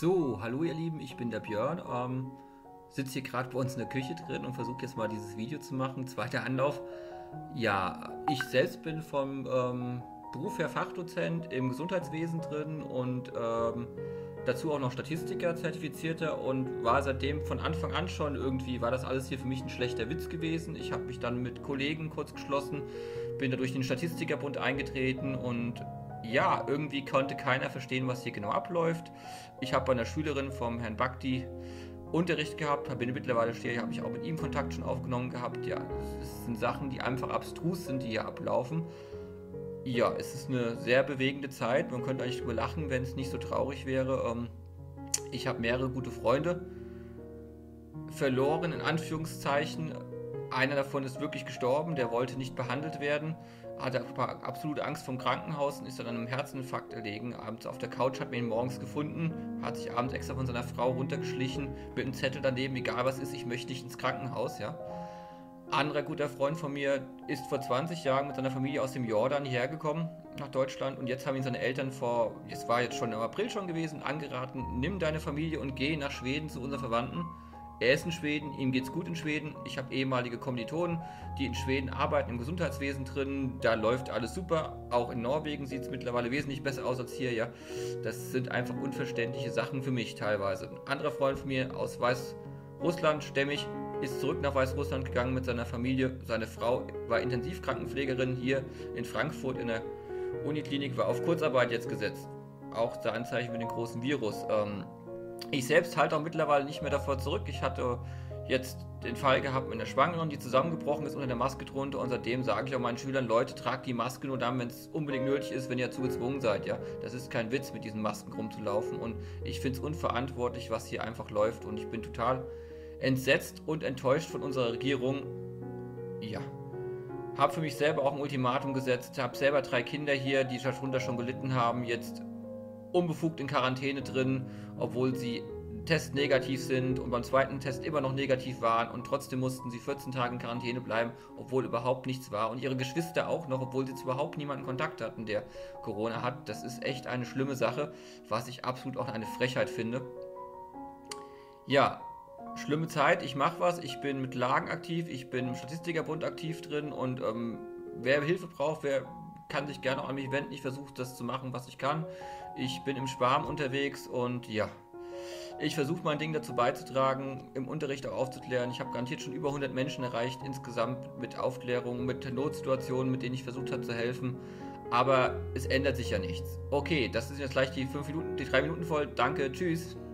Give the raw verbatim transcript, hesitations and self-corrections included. So, hallo ihr Lieben, ich bin der Björn, ähm, sitze hier gerade bei uns in der Küche drin und versuche jetzt mal dieses Video zu machen. Zweiter Anlauf. Ja, ich selbst bin vom ähm, Beruf her Fachdozent im Gesundheitswesen drin und ähm, dazu auch noch Statistiker, Zertifizierter, und war seitdem von Anfang an schon irgendwie, war das alles hier für mich ein schlechter Witz gewesen. Ich habe mich dann mit Kollegen kurz geschlossen, bin dadurch in den Statistikerbund eingetreten und ja, irgendwie konnte keiner verstehen, was hier genau abläuft. Ich habe bei einer Schülerin vom Herrn Bhakdi Unterricht gehabt, bin mittlerweile stehe, habe ich auch mit ihm Kontakt schon aufgenommen gehabt. Ja, es sind Sachen, die einfach abstrus sind, die hier ablaufen. Ja, es ist eine sehr bewegende Zeit. Man könnte eigentlich drüber lachen, wenn es nicht so traurig wäre. Ich habe mehrere gute Freunde verloren, in Anführungszeichen. Einer davon ist wirklich gestorben, der wollte nicht behandelt werden, hatte absolute Angst vom Krankenhaus und ist dann an einem Herzinfarkt erlegen. Abends auf der Couch, hat mir ihn morgens gefunden, hat sich abends extra von seiner Frau runtergeschlichen, mit einem Zettel daneben, egal was ist, ich möchte nicht ins Krankenhaus, ja. Anderer guter Freund von mir ist vor zwanzig Jahren mit seiner Familie aus dem Jordan hierher gekommen, nach Deutschland, und jetzt haben ihn seine Eltern vor, es war jetzt schon im April schon gewesen, angeraten, nimm deine Familie und geh nach Schweden zu unseren Verwandten. Er ist in Schweden, ihm geht's gut in Schweden. Ich habe ehemalige Kommilitonen, die in Schweden arbeiten, im Gesundheitswesen drin. Da läuft alles super. Auch in Norwegen sieht es mittlerweile wesentlich besser aus als hier. Ja, das sind einfach unverständliche Sachen für mich teilweise. Ein anderer Freund von mir aus Weißrussland, stämmig, ist zurück nach Weißrussland gegangen mit seiner Familie. Seine Frau war Intensivkrankenpflegerin hier in Frankfurt in der Uniklinik, war auf Kurzarbeit jetzt gesetzt. Auch der Anzeichen für den großen Virus. Ähm, Ich selbst halte auch mittlerweile nicht mehr davor zurück. Ich hatte jetzt den Fall gehabt mit einer Schwangeren, die zusammengebrochen ist unter der Maske drunter, und seitdem sage ich auch meinen Schülern, Leute, tragt die Maske nur dann, wenn es unbedingt nötig ist, wenn ihr dazu gezwungen seid. Ja, das ist kein Witz, mit diesen Masken rumzulaufen, und ich finde es unverantwortlich, was hier einfach läuft, und ich bin total entsetzt und enttäuscht von unserer Regierung. Ja. Habe für mich selber auch ein Ultimatum gesetzt, habe selber drei Kinder hier, die darunter schon gelitten haben, jetzt unbefugt in Quarantäne drin, obwohl sie testnegativ sind und beim zweiten Test immer noch negativ waren, und trotzdem mussten sie vierzehn Tage in Quarantäne bleiben, obwohl überhaupt nichts war, und ihre Geschwister auch noch, obwohl sie zu überhaupt niemanden Kontakt hatten, der Corona hat. Das ist echt eine schlimme Sache, was ich absolut auch eine Frechheit finde. Ja, schlimme Zeit, ich mache was, ich bin mit Lagen aktiv, ich bin im Statistikerbund aktiv drin, und ähm, wer Hilfe braucht, wer kann sich gerne auch an mich wenden. Ich versuche das zu machen, was ich kann. Ich bin im Schwarm unterwegs, und ja, ich versuche mein Ding dazu beizutragen, im Unterricht auch aufzuklären. Ich habe garantiert schon über hundert Menschen erreicht insgesamt mit Aufklärung, mit Notsituationen, mit denen ich versucht habe zu helfen. Aber es ändert sich ja nichts. Okay, das sind jetzt gleich die fünf Minuten, die drei Minuten voll. Danke, tschüss.